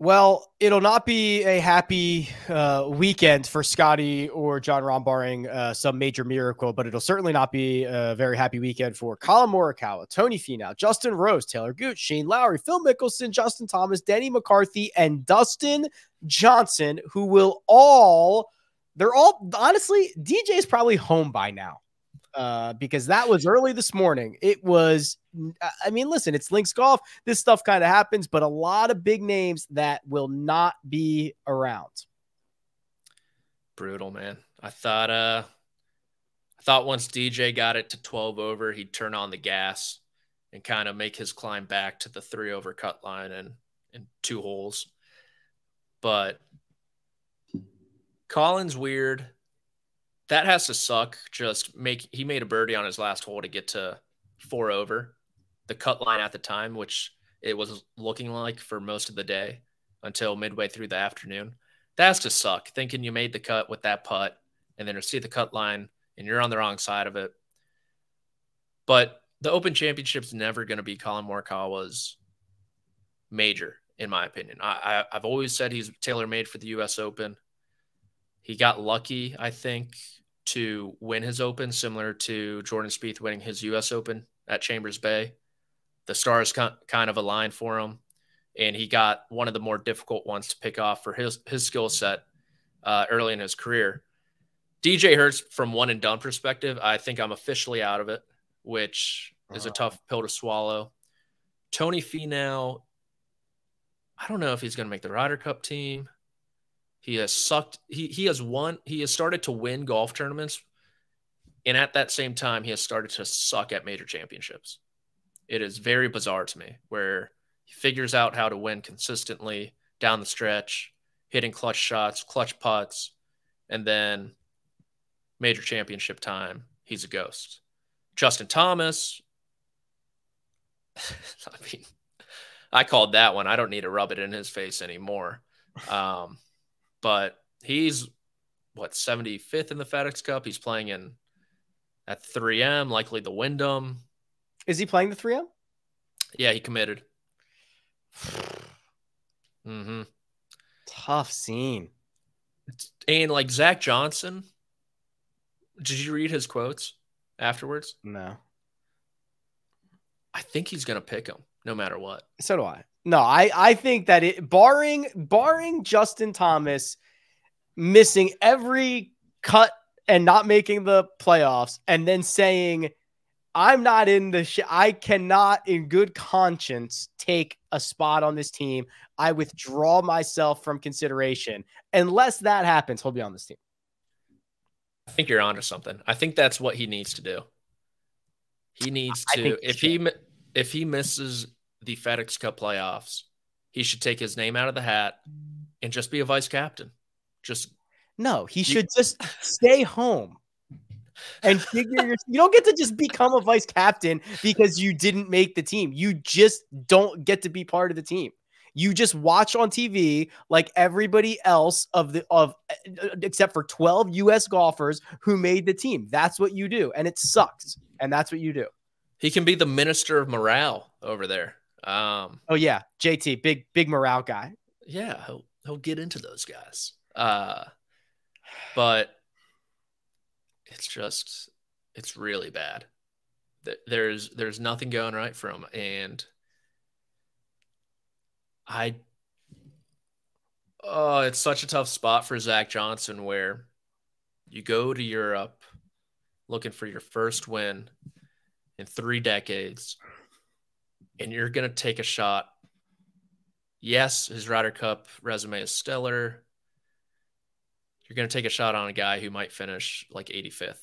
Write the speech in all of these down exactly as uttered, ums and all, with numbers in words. Well, it'll not be a happy uh, weekend for Scottie or Jon Rahm barring uh, some major miracle, but it'll certainly not be a very happy weekend for Collin Morikawa, Tony Finau, Justin Rose, Taylor Gooch, Shane Lowry, Phil Mickelson, Justin Thomas, Denny McCarthy, and Dustin Johnson, who will all, they're all, honestly, D J's probably home by now uh, because that was early this morning. It was I mean, listen, it's Lynx Golf. This stuff kind of happens, but a lot of big names that will not be around. Brutal, man. I thought, uh, I thought once D J got it to twelve over, he'd turn on the gas and kind of make his climb back to the three over cut line and, and two holes. But Collin's weird. That has to suck. Just make, he made a birdie on his last hole to get to four over. The cut line at the time, which it was looking like for most of the day until midway through the afternoon. That's just suck, thinking you made the cut with that putt and then you see the cut line and you're on the wrong side of it. But the Open Championship's never going to be Collin Morikawa's major, in my opinion. I, I, I've always said he's tailor-made for the U S Open. He got lucky, I think, to win his Open, similar to Jordan Spieth winning his U S Open at Chambers Bay. The stars kind of aligned for him, and he got one of the more difficult ones to pick off for his his skill set uh, early in his career. D J Hurts, from one and done perspective, I think I'm officially out of it, which is a tough pill to swallow. Tony Finau, I don't know if he's going to make the Ryder Cup team. He has sucked. He he has won. He has started to win golf tournaments, and at that same time, he has started to suck at major championships. It is very bizarre to me where he figures out how to win consistently down the stretch, hitting clutch shots, clutch putts, and then major championship time, he's a ghost. Justin Thomas, I mean, I called that one. I don't need to rub it in his face anymore. Um, but he's, what, seventy-fifth in the FedEx Cup? He's playing in at three M, likely the Wyndham. Is he playing the three M? Yeah, he committed. Mm-hmm. Tough scene. And like Zach Johnson, did you read his quotes afterwards? No. I think he's going to pick him no matter what. So do I. No, I, I think that it, barring, barring Justin Thomas missing every cut and not making the playoffs and then saying, I'm not in the sh I cannot in good conscience take a spot on this team. I withdraw myself from consideration. Unless that happens, he'll be on this team. I think you're onto something. I think that's what he needs to do. He needs to, if he, if he misses the FedEx Cup playoffs, he should take his name out of the hat and just be a vice captain. Just no, he should just stay home. And figure your, you don't get to just become a vice captain because you didn't make the team. You just don't get to be part of the team. You just watch on T V like everybody else of the of except for twelve U S golfers who made the team. That's what you do, and it sucks. And that's what you do. He can be the minister of morale over there. Um, oh yeah, J T, big big morale guy. Yeah, he'll he'll get into those guys. Uh, but. It's just, it's really bad. There's, there's nothing going right for him. And I, oh, it's such a tough spot for Zach Johnson where you go to Europe looking for your first win in three decades and you're going to take a shot. Yes, his Ryder Cup resume is stellar. You're going to take a shot on a guy who might finish like eighty-fifth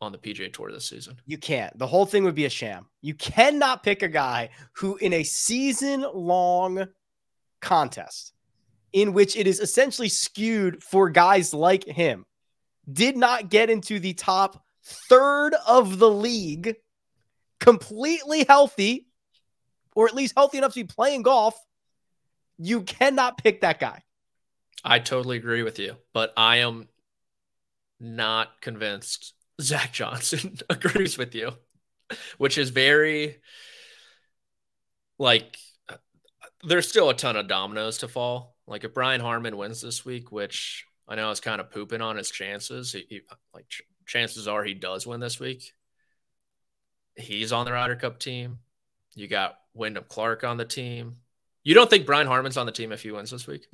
on the P G A Tour this season. You can't. The whole thing would be a sham. You cannot pick a guy who in a season-long contest in which it is essentially skewed for guys like him did not get into the top third of the league completely healthy or at least healthy enough to be playing golf. You cannot pick that guy. I totally agree with you, but I am not convinced Zach Johnson agrees with you, which is very, like, there's still a ton of dominoes to fall. Like if Brian Harman wins this week, which I know is kind of pooping on his chances, he, he, like ch chances are he does win this week. He's on the Ryder Cup team. You got Wyndham Clark on the team. You don't think Brian Harman's on the team if he wins this week?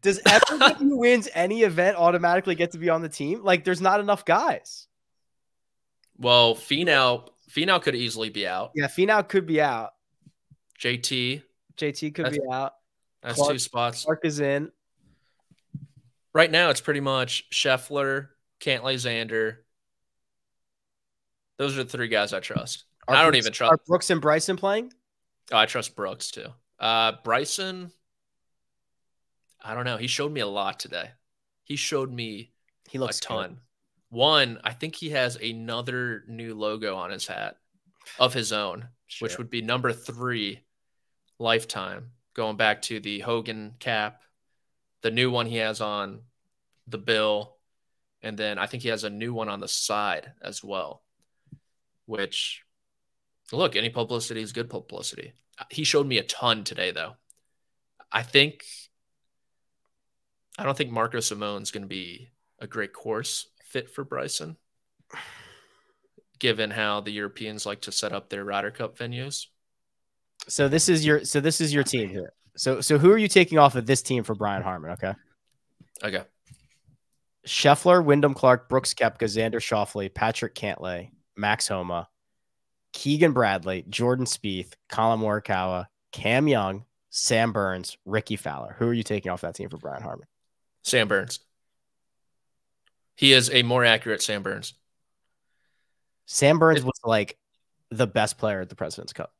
Does everyone who wins any event automatically get to be on the team? Like, there's not enough guys. Well, Finau, Finau could easily be out. Yeah, Finau could be out. J T. J T could that's, be out. That's Clark, two spots. Clark is in. Right now, it's pretty much Scheffler, Cantlay, Xander. Those are the three guys I trust. Are I don't Brooks, even trust. Are Brooks and Bryson playing? Oh, I trust Brooks, too. Uh, Bryson, I don't know. He showed me a lot today. He showed me he looks a ton. Good. One, I think he has another new logo on his hat of his own, sure. which would be number three lifetime, going back to the Hogan cap, the new one he has on the bill, and then I think he has a new one on the side as well, which... Look, any publicity is good publicity. He showed me a ton today, though. I think – I don't think Marco Simone's going to be a great course fit for Bryson, given how the Europeans like to set up their Ryder Cup venues. So this is your so this is your team here. So so who are you taking off of this team for Brian Harman? Okay. Okay. Scheffler, Wyndham Clark, Brooks Koepka, Xander Schauffele, Patrick Cantlay, Max Homa, Keegan Bradley, Jordan Spieth, Collin Morikawa, Cam Young, Sam Burns, Ricky Fowler. Who are you taking off that team for Brian Harman? Sam Burns. He is a more accurate Sam Burns. Sam Burns was like the best player at the President's Cup.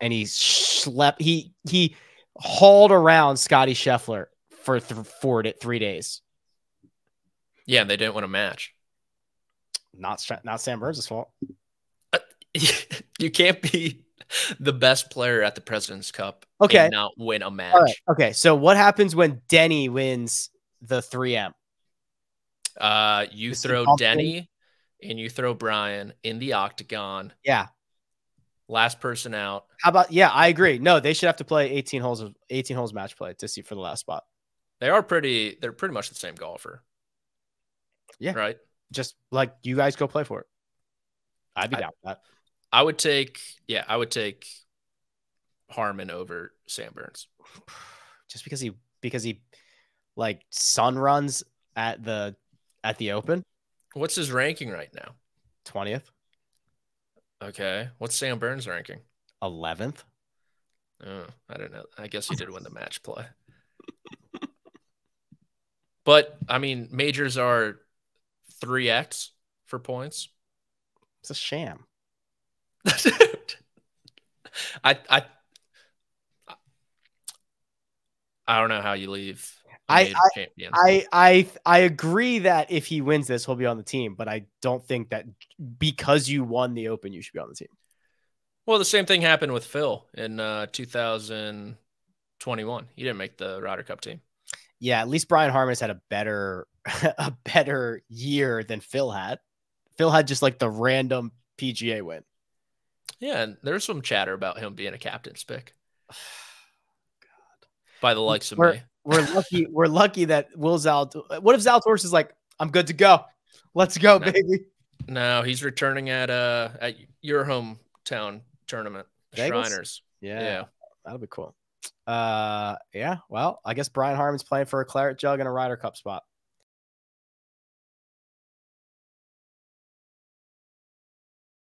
And he slept, he, he hauled around Scottie Scheffler for th four to three days. Yeah, and they didn't win a match. Not, not Sam Burns' fault. You can't be the best player at the President's Cup okay. and not win a match. Right. Okay, so what happens when Denny wins the three M? Uh, you this throw Denny and you throw Brian in the octagon. Yeah. Last person out. How about, yeah, I agree. No, they should have to play eighteen holes of eighteen holes match play to see for the last spot. They are pretty, they're pretty much the same golfer. Yeah. Right? Just like you guys go play for it. I'd be down with that. I would take, yeah, I would take Harman over Sam Burns, just because he because he like sun runs at the at the Open. What's his ranking right now? twentieth. Okay, what's Sam Burns' ranking? eleventh. Oh, I don't know. I guess he did win the match play, but I mean, majors are three x for points. It's a sham. I I I don't know how you leave. I I, I I I agree that if he wins this, he'll be on the team, but I don't think that because you won the Open, you should be on the team. Well, the same thing happened with Phil in uh, two thousand twenty-one. He didn't make the Ryder Cup team. Yeah, at least Brian Harman's had a better a better year than Phil had. Phil had just like the random P G A win. Yeah, and there's some chatter about him being a captain's pick. Oh, God. By the likes of we're, me. We're lucky. We're lucky that Will Zalatoris. What if Zalatoris is like, I'm good to go. Let's go, no, baby. No, he's returning at uh at your hometown tournament, Vegas? Shriners. Yeah, yeah, that'll be cool. Uh, yeah. Well, I guess Brian Harman's playing for a claret jug and a Ryder Cup spot.